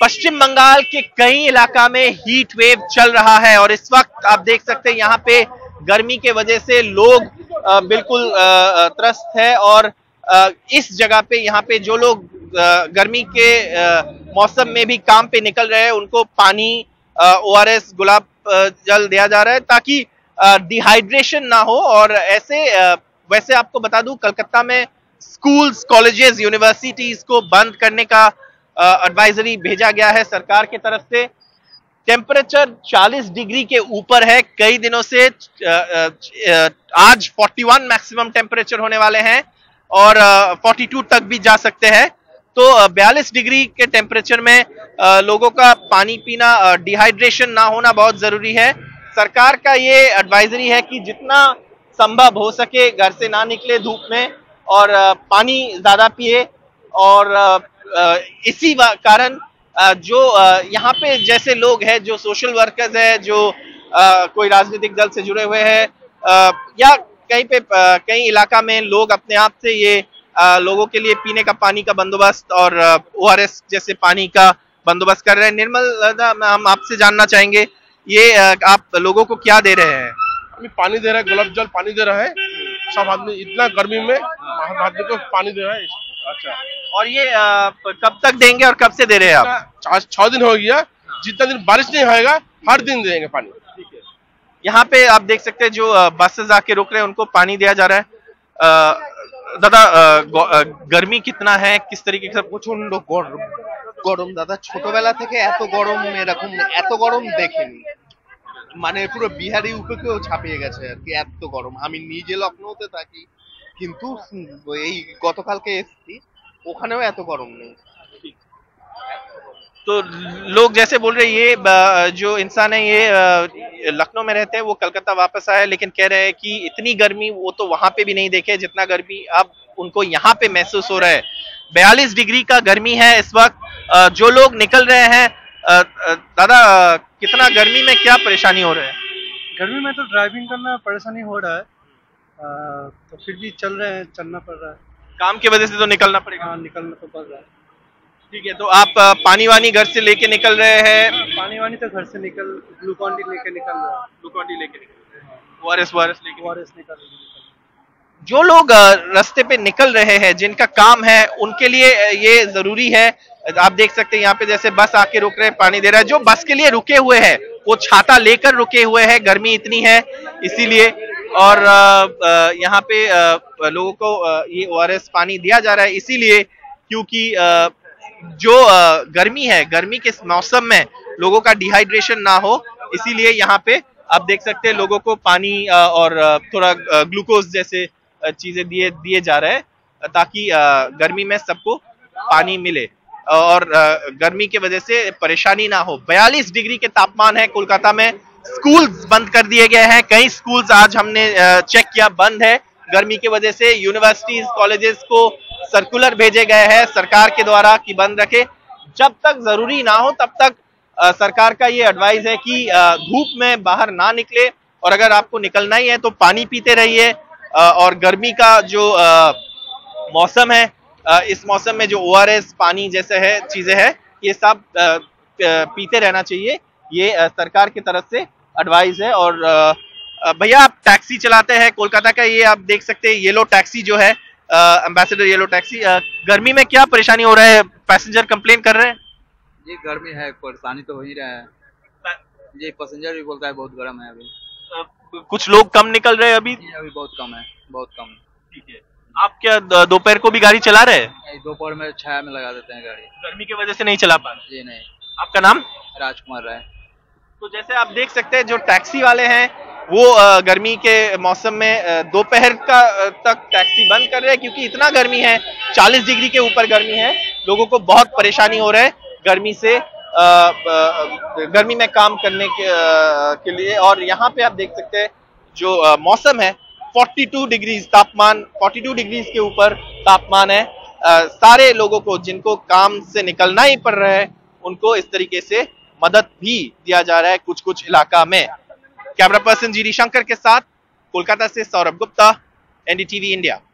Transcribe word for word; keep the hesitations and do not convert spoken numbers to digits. पश्चिम बंगाल के कई इलाका में हीट वेव चल रहा है और इस वक्त आप देख सकते हैं यहाँ पे गर्मी के वजह से लोग बिल्कुल त्रस्त है और इस जगह पे यहाँ पे जो लोग गर्मी के मौसम में भी काम पे निकल रहे हैं उनको पानी, ओ आर एस, गुलाब जल दिया जा रहा है ताकि डिहाइड्रेशन ना हो। और ऐसे वैसे आपको बता दूं, कलकत्ता में स्कूल्स, कॉलेजेस, यूनिवर्सिटीज को बंद करने का एडवाइजरी भेजा गया है सरकार की तरफ से। टेम्परेचर चालीस डिग्री के ऊपर है कई दिनों से, आज इकतालीस मैक्सिमम टेम्परेचर होने वाले हैं और बयालीस तक भी जा सकते हैं। तो बयालीस डिग्री के टेम्परेचर में लोगों का पानी पीना, डिहाइड्रेशन ना होना बहुत जरूरी है। सरकार का ये एडवाइजरी है कि जितना संभव हो सके घर से ना निकले धूप में और पानी ज्यादा पिए। और इसी कारण जो यहाँ पे जैसे लोग हैं, जो सोशल वर्कर्स है, जो कोई राजनीतिक दल से जुड़े हुए हैं या कहीं पे कई इलाका में लोग अपने आप से ये लोगों के लिए पीने का पानी का बंदोबस्त और ओ आर एस जैसे पानी का बंदोबस्त कर रहे हैं। निर्मल, हम आपसे जानना चाहेंगे ये आप लोगों को क्या दे रहे हैं? अभी पानी दे रहा है, गुलाब जल पानी दे रहा है सब आदमी, इतना गर्मी में आदमी को पानी दे रहा है। अच्छा, और ये आ, कब तक देंगे और कब से दे रहे हैं आप? छह दिन हो गया, जितना दिन बारिश नहीं होएगा हर दिन देंगे पानी। ठीक है, यहाँ पे आप देख सकते हैं जो बसेस आके रुक रहे हैं उनको पानी दिया जा रहा है। दादा, गर्मी कितना है, किस तरीके का? प्रचंड गरम गरम दादा, छोटबेला থেকে এত গরম এরকম এত গরম দেখিনি, মানে পুরো বিহারের উপরেও ছাপিয়ে গেছে আর কি, এত গরম। আমি নিজে লখনউতে থাকি কিন্তু এই গতকালকে এসেছি, ওখানেও এত গরম নেই। तो लोग जैसे बोल रहे हैं, ये जो इंसान है ये लखनऊ में रहते हैं, वो कलकत्ता वापस आए लेकिन कह रहे हैं कि इतनी गर्मी वो तो वहां पे भी नहीं देखे जितना गर्मी अब उनको यहाँ पे महसूस हो रहा है। बयालीस डिग्री का गर्मी है इस वक्त। जो लोग निकल रहे हैं, दादा कितना गर्मी में क्या परेशानी हो रहा है? गर्मी में तो ड्राइविंग करना परेशानी हो रहा है, तो फिर भी चल रहे हैं, चलना पड़ रहा है, काम की वजह से तो निकलना पड़ेगा। हाँ, निकलना तो पड़ रहा है। ठीक है, तो आप पानी वानी घर से लेके निकल रहे हैं? पानी वानी तो घर से निकल ग्लूकॉन डी लेके निकल रहा है, ग्लूकॉन डी लेके निकल रहे हैं, ओ आर एस वारस लेके ओ आर एस निकल रहे हैं। जो लोग रास्ते पे निकल रहे हैं, जिनका काम है, उनके लिए ये जरूरी है। आप देख सकते हैं यहाँ पे जैसे बस आके रुक रहे हैं, पानी दे रहा है। जो बस के लिए रुके हुए हैं वो छाता लेकर रुके हुए हैं, गर्मी इतनी है इसीलिए। और यहाँ पे लोगों को ये ओ आर एस पानी दिया जा रहा है इसीलिए क्योंकि जो गर्मी है, गर्मी के मौसम में लोगों का डिहाइड्रेशन ना हो, इसीलिए यहाँ पे आप देख सकते हैं लोगों को पानी और थोड़ा ग्लूकोज जैसे चीजें दिए दिए जा रहे हैं ताकि गर्मी में सबको पानी मिले और गर्मी के वजह से परेशानी ना हो। बयालीस डिग्री के तापमान है कोलकाता में। स्कूल्स बंद कर दिए गए हैं, कई स्कूल्स आज हमने चेक किया बंद है गर्मी की वजह से। यूनिवर्सिटीज, कॉलेजेस को सर्कुलर भेजे गए हैं सरकार के द्वारा कि बंद रखे, जब तक जरूरी ना हो तब तक। सरकार का ये एडवाइस है कि धूप में बाहर ना निकले और अगर आपको निकलना ही है तो पानी पीते रहिए। और गर्मी का जो मौसम है, इस मौसम में जो ओ आर एस पानी जैसे है चीजें है, ये सब पीते रहना चाहिए, ये सरकार की तरफ से एडवाइस है। और भैया, आप टैक्सी चलाते हैं कोलकाता का, ये आप देख सकते हैं येलो टैक्सी जो है, अंबेसडर येलो टैक्सी, गर्मी में क्या परेशानी हो रहा है? पैसेंजर कंप्लेन कर रहे हैं? ये गर्मी है, परेशानी तो हो ही रहा है, ये पैसेंजर भी बोलता है बहुत गर्म है। अभी कुछ लोग कम निकल रहे हैं? अभी अभी बहुत कम है, बहुत कम है। ठीक है, आप क्या दोपहर को भी गाड़ी चला रहे हैं? दोपहर में छाया में लगा देते हैं गाड़ी, गर्मी की वजह से नहीं चला पा रहे। जी नहीं। आपका नाम? राजकुमार है। तो जैसे आप देख सकते हैं जो टैक्सी वाले हैं वो गर्मी के मौसम में दोपहर का तक टैक्सी बंद कर रहे हैं क्योंकि इतना गर्मी है, चालीस डिग्री के ऊपर गर्मी है, लोगों को बहुत परेशानी हो रहा है गर्मी से, आ, आ, गर्मी में काम करने के, आ, के लिए। और यहाँ पे आप देख सकते हैं जो आ, मौसम है, बयालीस डिग्रीज तापमान, बयालीस डिग्रीज के ऊपर तापमान है। आ, सारे लोगों को जिनको काम से निकलना ही पड़ रहा है उनको इस तरीके से मदद भी दिया जा रहा है कुछ कुछ इलाका में। कैमरा पर्सन जीरीशंकर के साथ कोलकाता से Saurabh Gupta, N D T V India.